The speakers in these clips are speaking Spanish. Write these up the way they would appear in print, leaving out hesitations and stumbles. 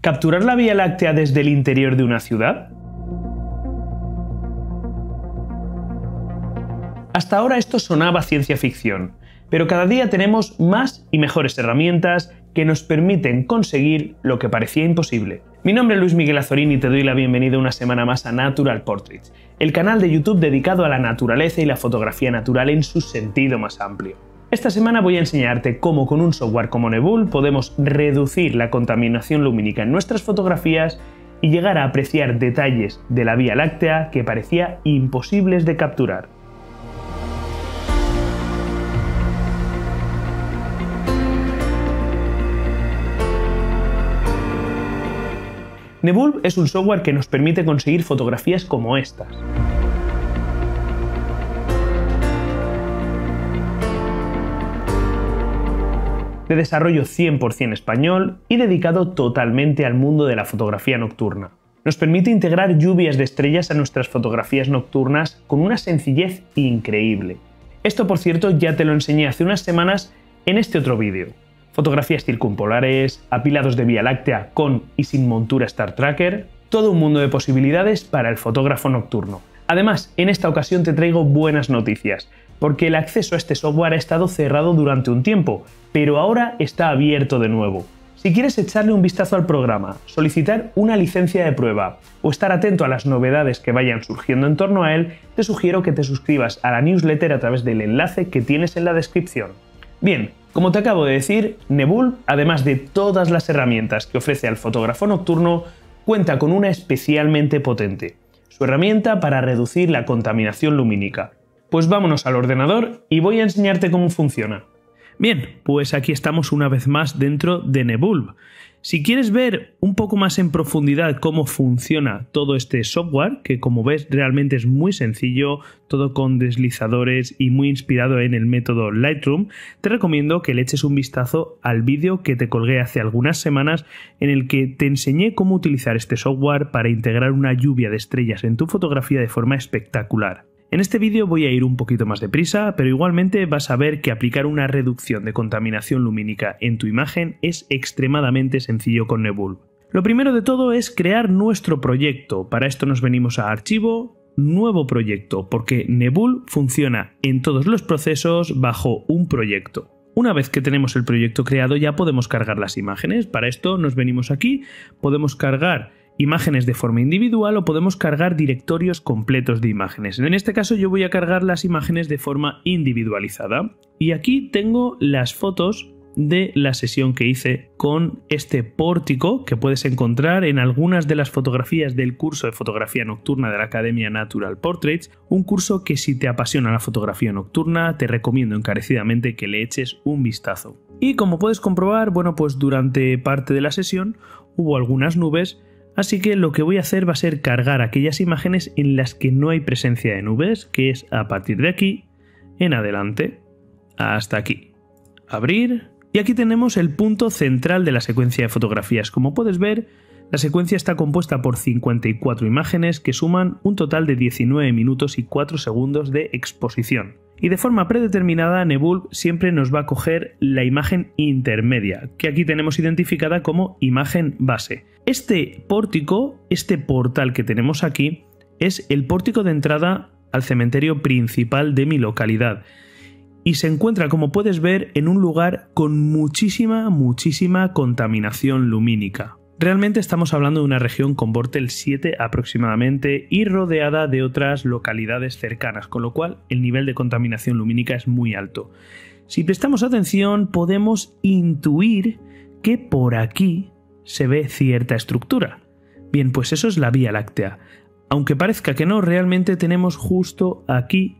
¿Capturar la Vía Láctea desde el interior de una ciudad? Hasta ahora esto sonaba ciencia ficción, pero cada día tenemos más y mejores herramientas que nos permiten conseguir lo que parecía imposible. Mi nombre es Luis Miguel Azorín y te doy la bienvenida una semana más a Natural Portraits, el canal de YouTube dedicado a la naturaleza y la fotografía natural en su sentido más amplio. Esta semana voy a enseñarte cómo con un software como Nebulb podemos reducir la contaminación lumínica en nuestras fotografías y llegar a apreciar detalles de la Vía Láctea que parecía imposibles de capturar. Nebulb es un software que nos permite conseguir fotografías como estas. De desarrollo 100% español y dedicado totalmente al mundo de la fotografía nocturna. Nos permite integrar lluvias de estrellas a nuestras fotografías nocturnas con una sencillez increíble. Esto, por cierto, ya te lo enseñé hace unas semanas en este otro vídeo. Fotografías circumpolares, apilados de Vía Láctea con y sin montura Star Tracker, todo un mundo de posibilidades para el fotógrafo nocturno. Además, en esta ocasión te traigo buenas noticias, porque el acceso a este software ha estado cerrado durante un tiempo, pero ahora está abierto de nuevo. Si quieres echarle un vistazo al programa, solicitar una licencia de prueba o estar atento a las novedades que vayan surgiendo en torno a él, te sugiero que te suscribas a la newsletter a través del enlace que tienes en la descripción. Bien, como te acabo de decir, Nebulb, además de todas las herramientas que ofrece al fotógrafo nocturno, cuenta con una especialmente potente, su herramienta para reducir la contaminación lumínica. Pues vámonos al ordenador y voy a enseñarte cómo funciona. Bien, pues aquí estamos una vez más dentro de Nebulb. Si quieres ver un poco más en profundidad cómo funciona todo este software, que como ves realmente es muy sencillo, todo con deslizadores y muy inspirado en el método Lightroom, te recomiendo que le eches un vistazo al vídeo que te colgué hace algunas semanas en el que te enseñé cómo utilizar este software para integrar una lluvia de estrellas en tu fotografía de forma espectacular. En este vídeo voy a ir un poquito más deprisa, pero igualmente vas a ver que aplicar una reducción de contaminación lumínica en tu imagen es extremadamente sencillo con Nebulb. Lo primero de todo es crear nuestro proyecto. Para esto nos venimos a Archivo, Nuevo Proyecto, porque Nebulb funciona en todos los procesos bajo un proyecto. Una vez que tenemos el proyecto creado ya podemos cargar las imágenes. Para esto nos venimos aquí, podemos cargar imágenes de forma individual o podemos cargar directorios completos de imágenes. En este caso yo voy a cargar las imágenes de forma individualizada. Y aquí tengo las fotos de la sesión que hice con este pórtico que puedes encontrar en algunas de las fotografías del curso de fotografía nocturna de la Academia Natural Portraits, un curso que si te apasiona la fotografía nocturna te recomiendo encarecidamente que le eches un vistazo. Y como puedes comprobar, bueno, pues durante parte de la sesión hubo algunas nubes. Así que lo que voy a hacer va a ser cargar aquellas imágenes en las que no hay presencia de nubes, que es a partir de aquí en adelante hasta aquí. Abrir. Y aquí tenemos el punto central de la secuencia de fotografías. Como puedes ver, la secuencia está compuesta por 54 imágenes que suman un total de 19 minutos y 4 segundos de exposición. Y de forma predeterminada, Nebulb siempre nos va a coger la imagen intermedia, que aquí tenemos identificada como imagen base. Este pórtico, este portal que tenemos aquí, es el pórtico de entrada al cementerio principal de mi localidad. Y se encuentra, como puedes ver, en un lugar con muchísima contaminación lumínica. Realmente estamos hablando de una región con Bortle 7 aproximadamente y rodeada de otras localidades cercanas, con lo cual el nivel de contaminación lumínica es muy alto. Si prestamos atención podemos intuir que por aquí se ve cierta estructura. Bien, pues eso es la Vía Láctea. Aunque parezca que no, realmente tenemos justo aquí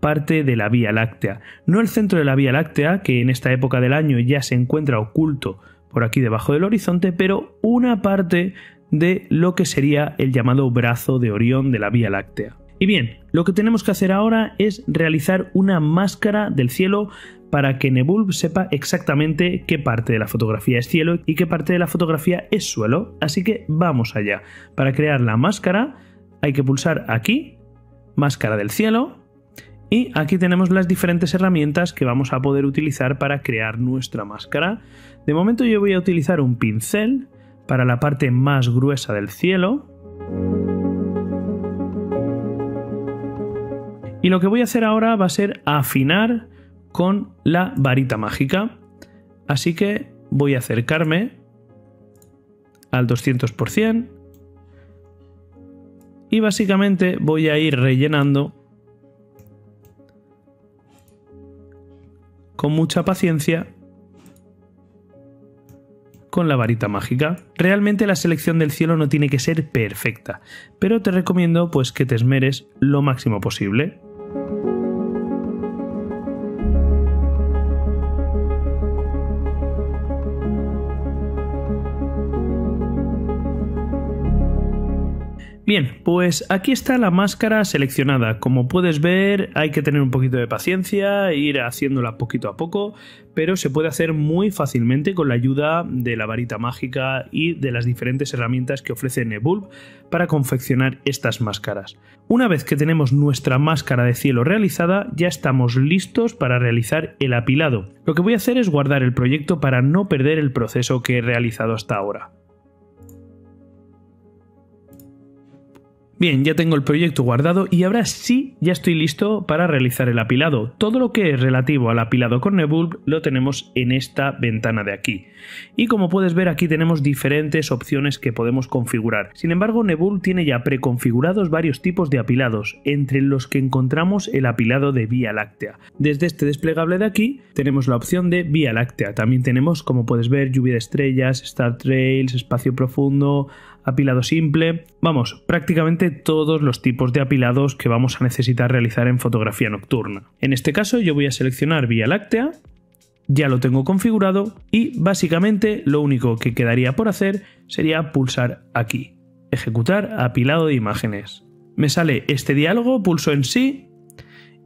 parte de la Vía Láctea. No el centro de la Vía Láctea, que en esta época del año ya se encuentra oculto por aquí debajo del horizonte, pero una parte de lo que sería el llamado brazo de Orión de la Vía Láctea. Y bien, lo que tenemos que hacer ahora es realizar una máscara del cielo para que Nebulb sepa exactamente qué parte de la fotografía es cielo y qué parte de la fotografía es suelo, así que vamos allá. Para crear la máscara hay que pulsar aquí, máscara del cielo, y aquí tenemos las diferentes herramientas que vamos a poder utilizar para crear nuestra máscara. De momento yo voy a utilizar un pincel para la parte más gruesa del cielo. Y lo que voy a hacer ahora va a ser afinar con la varita mágica. Así que voy a acercarme al 200% y básicamente voy a ir rellenando con mucha paciencia con la varita mágica. Realmente la selección del cielo no tiene que ser perfecta, pero te recomiendo pues que te esmeres lo máximo posible. Bien, pues aquí está la máscara seleccionada. Como puedes ver, hay que tener un poquito de paciencia, ir haciéndola poquito a poco, pero se puede hacer muy fácilmente con la ayuda de la varita mágica y de las diferentes herramientas que ofrece Nebulb para confeccionar estas máscaras. Una vez que tenemos nuestra máscara de cielo realizada, ya estamos listos para realizar el apilado. Lo que voy a hacer es guardar el proyecto para no perder el proceso que he realizado hasta ahora. Bien, ya tengo el proyecto guardado y ahora sí ya estoy listo para realizar el apilado. Todo lo que es relativo al apilado con Nebulb lo tenemos en esta ventana de aquí. Y como puedes ver, aquí tenemos diferentes opciones que podemos configurar. Sin embargo, Nebulb tiene ya preconfigurados varios tipos de apilados, entre los que encontramos el apilado de Vía Láctea. Desde este desplegable de aquí tenemos la opción de Vía Láctea. También tenemos, como puedes ver, lluvia de estrellas, Star Trails, espacio profundo, apilado simple. Vamos, prácticamente todos los tipos de apilados que vamos a necesitar realizar en fotografía nocturna. En este caso yo voy a seleccionar Vía Láctea, ya lo tengo configurado y básicamente lo único que quedaría por hacer sería pulsar aquí, ejecutar apilado de imágenes. Me sale este diálogo, pulso en sí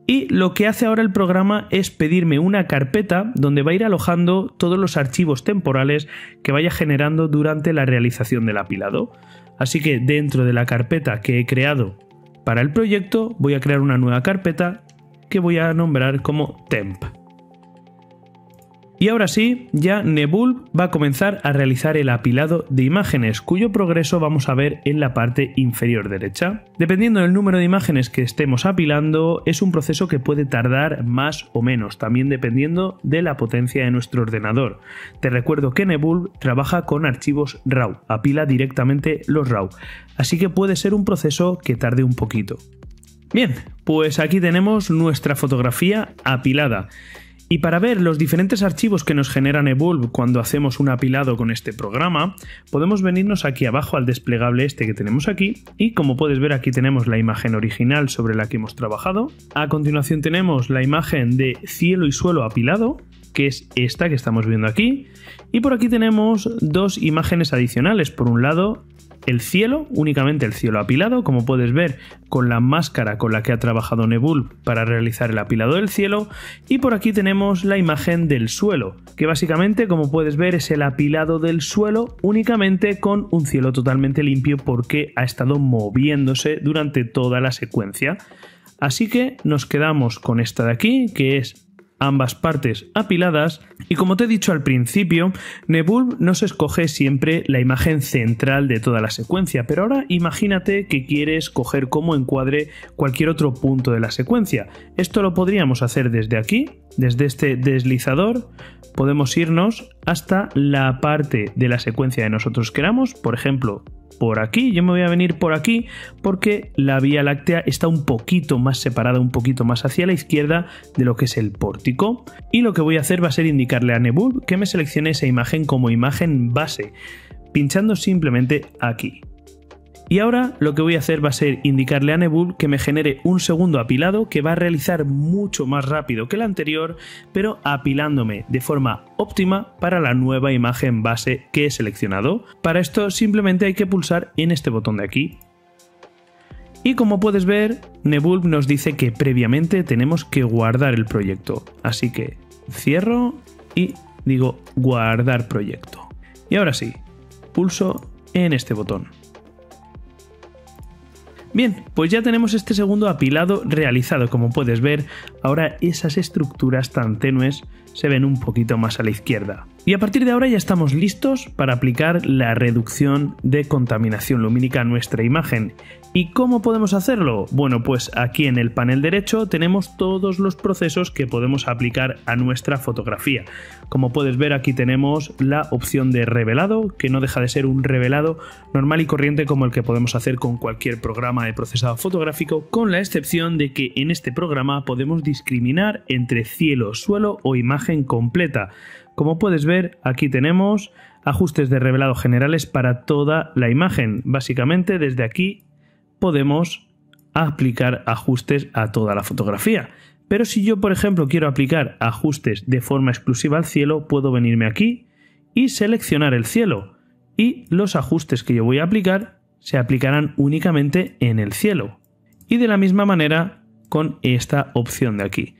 y lo que hace ahora el programa es pedirme una carpeta donde va a ir alojando todos los archivos temporales que vaya generando durante la realización del apilado. Así que dentro de la carpeta que he creado para el proyecto voy a crear una nueva carpeta que voy a nombrar como Temp. Y ahora sí, ya Nebulb va a comenzar a realizar el apilado de imágenes, cuyo progreso vamos a ver en la parte inferior derecha. Dependiendo del número de imágenes que estemos apilando, es un proceso que puede tardar más o menos, también dependiendo de la potencia de nuestro ordenador. Te recuerdo que Nebulb trabaja con archivos RAW, apila directamente los RAW, así que puede ser un proceso que tarde un poquito. Bien, pues aquí tenemos nuestra fotografía apilada. Y para ver los diferentes archivos que nos genera Nebulb cuando hacemos un apilado con este programa, podemos venirnos aquí abajo al desplegable este que tenemos aquí y como puedes ver aquí tenemos la imagen original sobre la que hemos trabajado. A continuación tenemos la imagen de cielo y suelo apilado, que es esta que estamos viendo aquí. Y por aquí tenemos dos imágenes adicionales. Por un lado, el cielo, únicamente el cielo apilado, como puedes ver con la máscara con la que ha trabajado Nebulb para realizar el apilado del cielo, y por aquí tenemos la imagen del suelo, que básicamente como puedes ver es el apilado del suelo únicamente con un cielo totalmente limpio porque ha estado moviéndose durante toda la secuencia. Así que nos quedamos con esta de aquí, que es ambas partes apiladas, y como te he dicho al principio, Nebulb nos escoge siempre la imagen central de toda la secuencia, pero ahora imagínate que quieres coger como encuadre cualquier otro punto de la secuencia. Esto lo podríamos hacer desde aquí, desde este deslizador, podemos irnos hasta la parte de la secuencia que nosotros queramos, por ejemplo, por aquí. Yo me voy a venir por aquí porque la Vía Láctea está un poquito más separada, un poquito más hacia la izquierda de lo que es el pórtico, y lo que voy a hacer va a ser indicarle a Nebulb que me seleccione esa imagen como imagen base, pinchando simplemente aquí. Y ahora lo que voy a hacer va a ser indicarle a Nebulb que me genere un segundo apilado que va a realizar mucho más rápido que el anterior, pero apilándome de forma óptima para la nueva imagen base que he seleccionado. Para esto simplemente hay que pulsar en este botón de aquí. Y como puedes ver, Nebulb nos dice que previamente tenemos que guardar el proyecto. Así que cierro y digo guardar proyecto. Y ahora sí, pulso en este botón. Bien, pues ya tenemos este segundo apilado realizado. Como puedes ver, ahora esas estructuras tan tenues se ven un poquito más a la izquierda. Y a partir de ahora ya estamos listos para aplicar la reducción de contaminación lumínica a nuestra imagen. ¿Y cómo podemos hacerlo? Bueno, pues aquí en el panel derecho tenemos todos los procesos que podemos aplicar a nuestra fotografía. Como puedes ver, aquí tenemos la opción de revelado, que no deja de ser un revelado normal y corriente como el que podemos hacer con cualquier programa de procesado fotográfico, con la excepción de que en este programa podemos discriminar entre cielo, suelo o imagen completa. Como puedes ver, aquí tenemos ajustes de revelado generales para toda la imagen. Básicamente, desde aquí podemos aplicar ajustes a toda la fotografía. Pero si yo, por ejemplo, quiero aplicar ajustes de forma exclusiva al cielo, puedo venirme aquí y seleccionar el cielo. Y los ajustes que yo voy a aplicar se aplicarán únicamente en el cielo. Y de la misma manera con esta opción de aquí.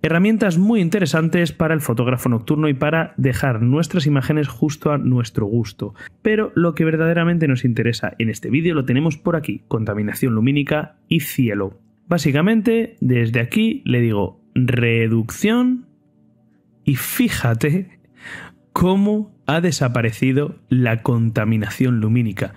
Herramientas muy interesantes para el fotógrafo nocturno y para dejar nuestras imágenes justo a nuestro gusto. Pero lo que verdaderamente nos interesa en este vídeo lo tenemos por aquí, contaminación lumínica y cielo. Básicamente, desde aquí le digo reducción y fíjate cómo ha desaparecido la contaminación lumínica.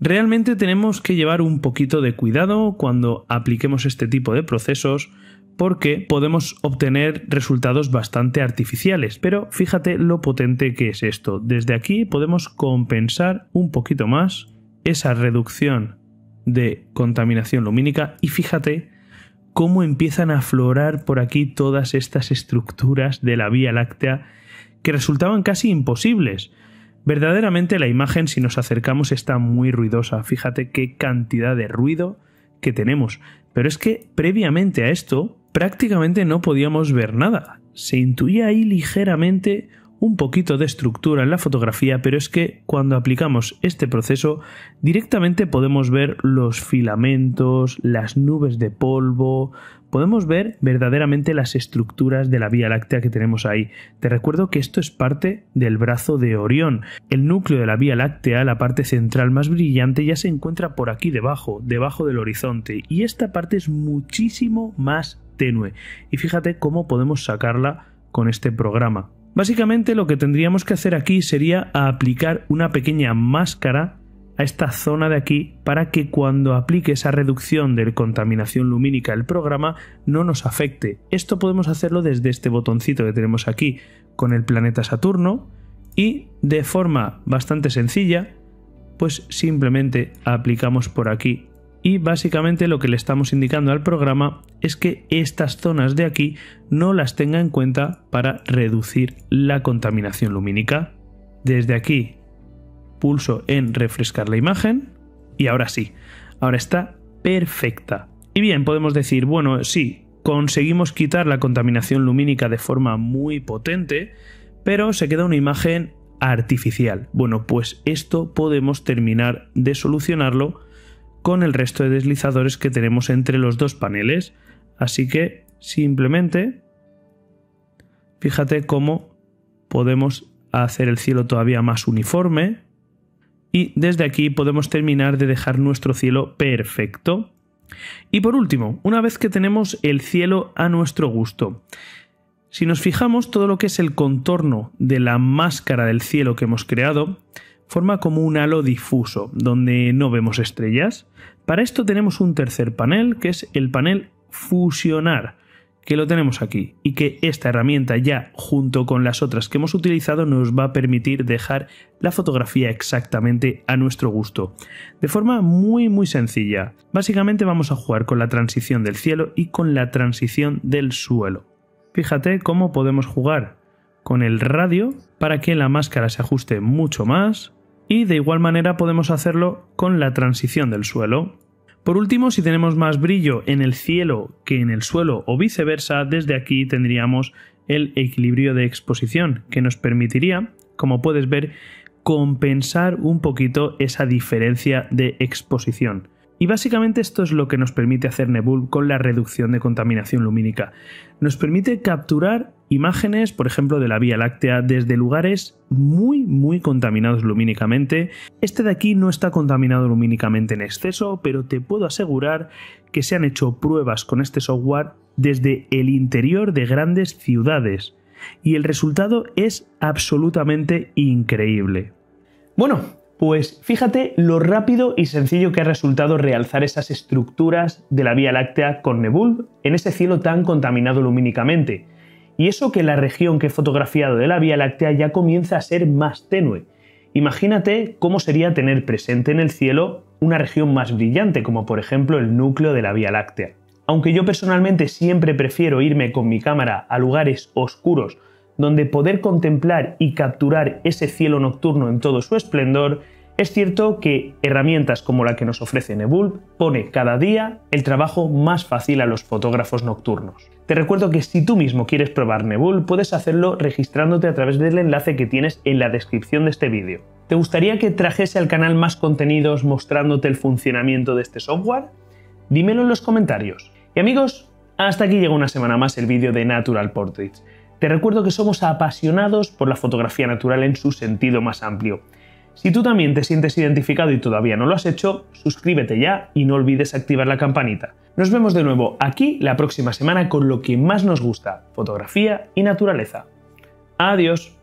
Realmente tenemos que llevar un poquito de cuidado cuando apliquemos este tipo de procesos, porque podemos obtener resultados bastante artificiales, pero fíjate lo potente que es esto. Desde aquí podemos compensar un poquito más esa reducción de contaminación lumínica y fíjate cómo empiezan a aflorar por aquí todas estas estructuras de la Vía Láctea que resultaban casi imposibles. Verdaderamente la imagen, si nos acercamos, está muy ruidosa. Fíjate qué cantidad de ruido que tenemos. Pero es que previamente a esto prácticamente no podíamos ver nada. Se intuía ahí ligeramente un poquito de estructura en la fotografía, pero es que cuando aplicamos este proceso directamente podemos ver los filamentos, las nubes de polvo, podemos ver verdaderamente las estructuras de la Vía Láctea que tenemos ahí. Te recuerdo que esto es parte del brazo de Orión. El núcleo de la Vía Láctea, la parte central más brillante, ya se encuentra por aquí debajo, debajo del horizonte, y esta parte es muchísimo más tenue. Y fíjate cómo podemos sacarla con este programa. Básicamente lo que tendríamos que hacer aquí sería aplicar una pequeña máscara a esta zona de aquí para que cuando aplique esa reducción de contaminación lumínica el programa no nos afecte. Esto podemos hacerlo desde este botoncito que tenemos aquí con el planeta Saturno y de forma bastante sencilla pues simplemente aplicamos por aquí. Y básicamente lo que le estamos indicando al programa es que estas zonas de aquí no las tenga en cuenta para reducir la contaminación lumínica. Desde aquí pulso en refrescar la imagen y ahora sí, ahora está perfecta. Y bien, podemos decir, bueno, sí, conseguimos quitar la contaminación lumínica de forma muy potente, pero se queda una imagen artificial. Bueno, pues esto podemos terminar de solucionarlo con el resto de deslizadores que tenemos entre los dos paneles. Así que simplemente fíjate cómo podemos hacer el cielo todavía más uniforme y desde aquí podemos terminar de dejar nuestro cielo perfecto. Y por último, una vez que tenemos el cielo a nuestro gusto, si nos fijamos, todo lo que es el contorno de la máscara del cielo que hemos creado forma como un halo difuso donde no vemos estrellas. Para esto tenemos un tercer panel, que es el panel fusionar, que lo tenemos aquí, y que esta herramienta ya junto con las otras que hemos utilizado nos va a permitir dejar la fotografía exactamente a nuestro gusto, de forma muy sencilla. Básicamente vamos a jugar con la transición del cielo y con la transición del suelo. Fíjate cómo podemos jugar con el radio para que la máscara se ajuste mucho más. Y de igual manera podemos hacerlo con la transición del suelo. Por último, si tenemos más brillo en el cielo que en el suelo o viceversa, desde aquí tendríamos el equilibrio de exposición que nos permitiría, como puedes ver, compensar un poquito esa diferencia de exposición. Y básicamente esto es lo que nos permite hacer Nebulb con la reducción de contaminación lumínica. Nos permite capturar imágenes, por ejemplo, de la Vía Láctea desde lugares muy contaminados lumínicamente. Este de aquí no está contaminado lumínicamente en exceso, pero te puedo asegurar que se han hecho pruebas con este software desde el interior de grandes ciudades. y el resultado es absolutamente increíble. Bueno, pues fíjate lo rápido y sencillo que ha resultado realzar esas estructuras de la Vía Láctea con Nebulb en ese cielo tan contaminado lumínicamente. Y eso que la región que he fotografiado de la Vía Láctea ya comienza a ser más tenue. Imagínate cómo sería tener presente en el cielo una región más brillante, como por ejemplo el núcleo de la Vía Láctea. Aunque yo personalmente siempre prefiero irme con mi cámara a lugares oscuros donde poder contemplar y capturar ese cielo nocturno en todo su esplendor, es cierto que herramientas como la que nos ofrece Nebulb pone cada día el trabajo más fácil a los fotógrafos nocturnos. Te recuerdo que si tú mismo quieres probar Nebulb, puedes hacerlo registrándote a través del enlace que tienes en la descripción de este vídeo. ¿Te gustaría que trajese al canal más contenidos mostrándote el funcionamiento de este software? Dímelo en los comentarios. Y amigos, hasta aquí llega una semana más el vídeo de Natural Portraits. Te recuerdo que somos apasionados por la fotografía natural en su sentido más amplio. Si tú también te sientes identificado y todavía no lo has hecho, suscríbete ya y no olvides activar la campanita. Nos vemos de nuevo aquí la próxima semana con lo que más nos gusta, fotografía y naturaleza. Adiós.